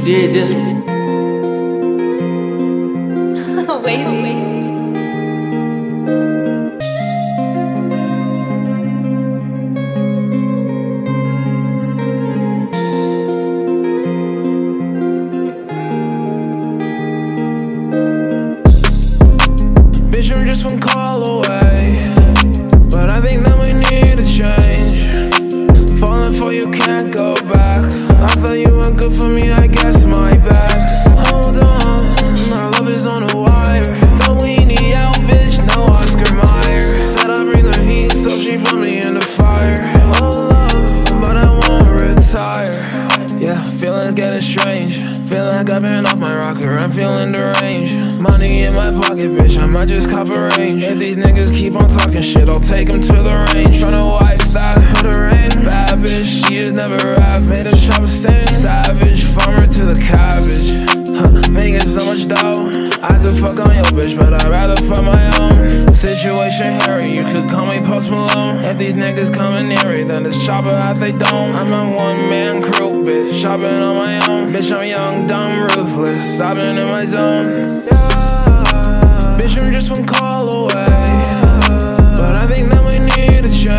you did this. Wait. Bitch, I'm just one call away, but I think that we need to change. Falling for you, can't go back. I thought you weren't good for me, I guess my bad. Hold on, our love is on a wire. Don't weenie out, bitch, no Oscar Mayer. Said I bring the heat, so she put me in the fire. Oh love, but I won't retire. Yeah, feelings getting strange. Feel like I've been off my rocker, I'm feeling deranged. Money in my pocket, bitch, I might just cop a range. If these niggas keep on talking shit, I'll take them to the range. Tryna wipe that, put her in. Bad bitch, she is never rap. Made a shop sin. Savage, farmer to the cabbage. Making so much dough. I could fuck on your bitch, but I'd rather fuck my own. Situation hairy, you could call me Post Malone. If these niggas coming near, then it's chopper out they don't. I'm a one-man crew, bitch, shopping on my own. Bitch, I'm young, dumb, ruthless, I've been in my zone. Bitch, I'm just one call away, but I think that we need a change.